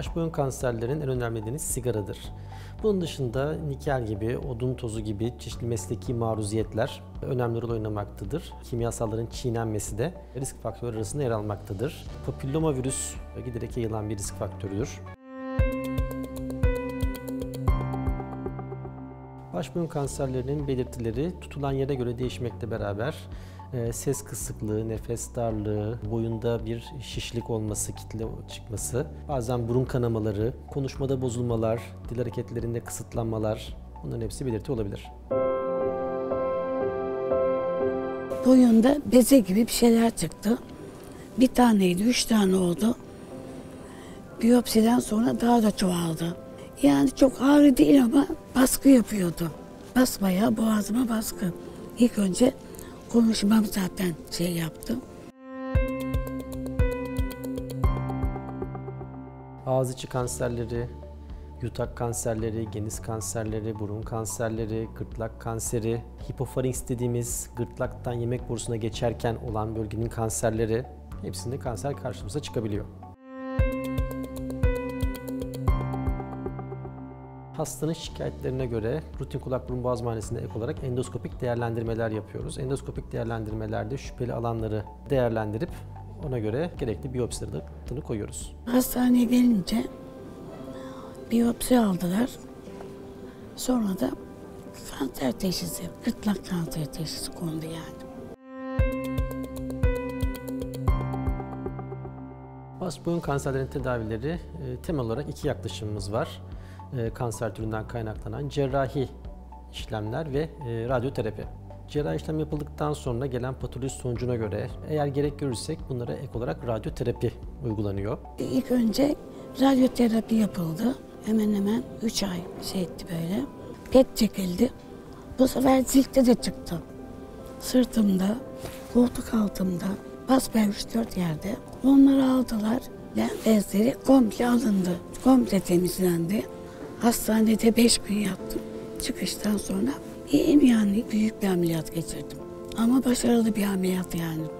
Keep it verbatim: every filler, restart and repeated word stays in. baş boyun kanserlerinin en önemli nedeni sigaradır. Bunun dışında nikel gibi, odun tozu gibi çeşitli mesleki maruziyetler önemli rol oynamaktadır. Kimyasalların çiğnenmesi de risk faktörü arasında yer almaktadır. Papillomavirüs giderek yayılan bir risk faktörüdür. Baş boyun kanserlerinin belirtileri tutulan yere göre değişmekle beraber ses kısıklığı, nefes darlığı, boyunda bir şişlik olması, kitle çıkması, bazen burun kanamaları, konuşmada bozulmalar, dil hareketlerinde kısıtlanmalar, bunların hepsi belirti olabilir. Boyunda beze gibi bir şeyler çıktı. Bir taneydi, üç tane oldu. Biyopsiden sonra daha da çoğaldı. Yani çok ağrı değil ama baskı yapıyordu. Basmaya, boğazıma baskı. İlk önce konuşmam zaten şey yaptı. Ağız içi kanserleri, yutak kanserleri, geniz kanserleri, burun kanserleri, gırtlak kanseri, hipofarinks dediğimiz gırtlaktan yemek borusuna geçerken olan bölgenin kanserleri, hepsinde kanser karşımıza çıkabiliyor. Hastanın şikayetlerine göre rutin kulak burun boğaz muayenesinde ek olarak endoskopik değerlendirmeler yapıyoruz. Endoskopik değerlendirmelerde şüpheli alanları değerlendirip ona göre gerekli biyopsilere tanı koyuyoruz. Hastaneye gelince biyopsi aldılar. Sonra da kanser teşhisi, gırtlak kanser teşhisi kondu yani. Baş boyun kanserlerinin tedavileri temel olarak iki yaklaşımımız var. Kanser türünden kaynaklanan cerrahi işlemler ve radyoterapi. Cerrahi işlem yapıldıktan sonra gelen patoloji sonucuna göre eğer gerek görürsek bunlara ek olarak radyoterapi uygulanıyor. İlk önce radyoterapi yapıldı. Hemen hemen üç ay şey etti böyle. P E T çekildi. Bu sefer zilde de çıktı. Sırtımda, koltuk altımda, basper üç dört yerde. Onları aldılar. Lenf bezleri komple alındı. Komple temizlendi. Hastanede beş gün yattım. Çıkıştan sonra iyiyim yani, büyük bir ameliyat geçirdim. Ama başarılı bir ameliyat yani.